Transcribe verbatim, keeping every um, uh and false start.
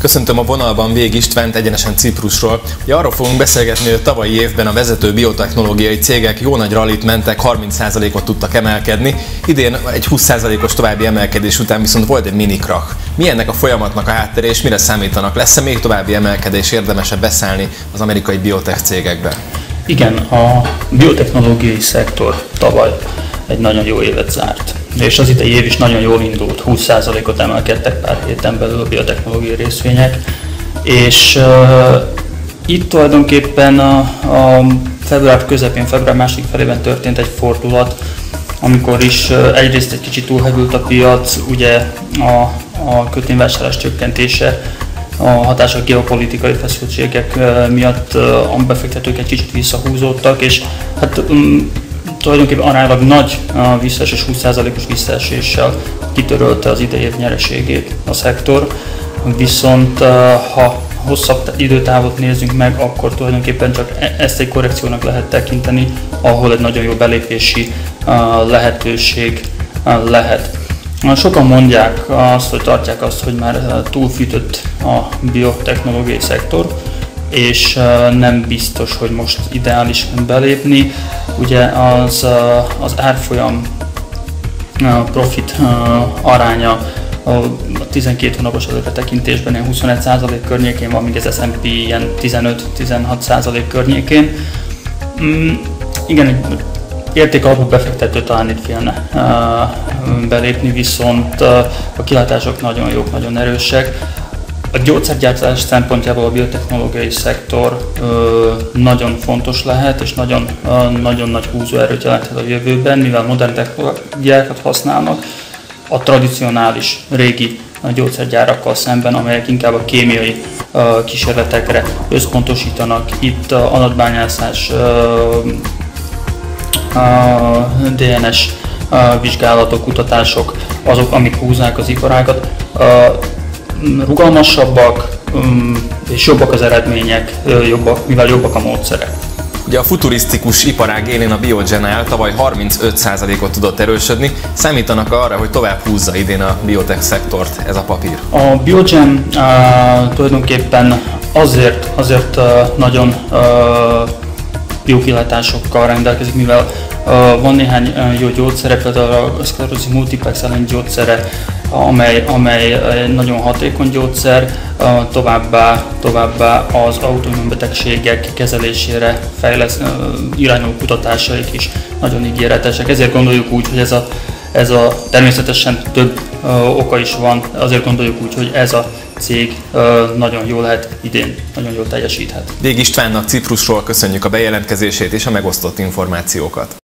Köszöntöm a vonalban Végh Istvánt, egyenesen Ciprusról. Ugye arról fogunk beszélgetni, hogy a tavalyi évben a vezető biotechnológiai cégek jó nagy rallit mentek, harminc százalékot tudtak emelkedni. Idén egy húsz százalékos további emelkedés után viszont volt egy mini krach. Mi ennek a folyamatnak a háttere és mire számítanak? Lesz-e még további emelkedés, érdemesebb beszállni az amerikai biotech cégekbe? Igen, a biotechnológiai szektor tavaly egy nagyon jó évet zárt. És az idei év is nagyon jól indult, húsz százalékot emelkedtek pár héten belül a biotechnológiai részvények, és uh, itt tulajdonképpen a, a február közepén, február második felében történt egy fordulat, amikor is uh, egyrészt egy kicsit túlhevült a piac, ugye a, a kötvényvásárlás csökkentése, a hatása geopolitikai feszültségek uh, miatt uh, a befektetők egy kicsit visszahúzódtak, és hát um, tulajdonképpen aránylag nagy a visszaesés, húsz százalékos visszaeséssel kitörölte az idei év nyereségét a szektor, viszont ha hosszabb időtávot nézzünk meg, akkor tulajdonképpen csak ezt egy korrekciónak lehet tekinteni, ahol egy nagyon jó belépési lehetőség lehet. Sokan mondják azt, hogy tartják azt, hogy már túlfűtött a biotechnológiai szektor, és nem biztos, hogy most ideális belépni. Ugye az, az árfolyam profit aránya a tizenkét hónapos előretekintésben ilyen huszonegy százalék környékén van, míg az es and pé ilyen tizenöt-tizenhat százalék környékén. Mm, igen, értékalapú befektető talán itt félne belépni, viszont a kilátások nagyon jók, nagyon erősek. A gyógyszergyártás szempontjából a biotechnológiai szektor ö, nagyon fontos lehet, és nagyon, ö, nagyon nagy húzóerőt jelenthet a jövőben, mivel modern technológiákat használnak a tradicionális régi gyógyszergyárakkal szemben, amelyek inkább a kémiai ö, kísérletekre összpontosítanak. Itt a adatbányászás, dé en es ö, vizsgálatok, kutatások azok, amik húzzák az iparágat. Ö, rugalmasabbak és jobbak az eredmények, jobbak, mivel jobbak a módszerek. Ugye a futurisztikus iparág élén a Biogen áll, tavaly harmincöt százalékot tudott erősödni. Számítanak arra, hogy tovább húzza idén a biotech szektort ez a papír? A Biogen uh, tulajdonképpen azért, azért uh, nagyon uh, jó kilátásokkal rendelkezik, mivel uh, van néhány uh, jó gyógyszere, például a szklerózis multiplex elleni gyógyszere, Amely, amely nagyon hatékony gyógyszer, továbbá, továbbá az autoimmun betegségek kezelésére fejlesz, irányuló kutatásaik is nagyon ígéretesek. Ezért gondoljuk úgy, hogy ez a, ez a természetesen több oka is van, azért gondoljuk úgy, hogy ez a cég nagyon jól lehet idén, nagyon jól teljesíthet. Végh Istvánnak Ciprusról köszönjük a bejelentkezését és a megosztott információkat.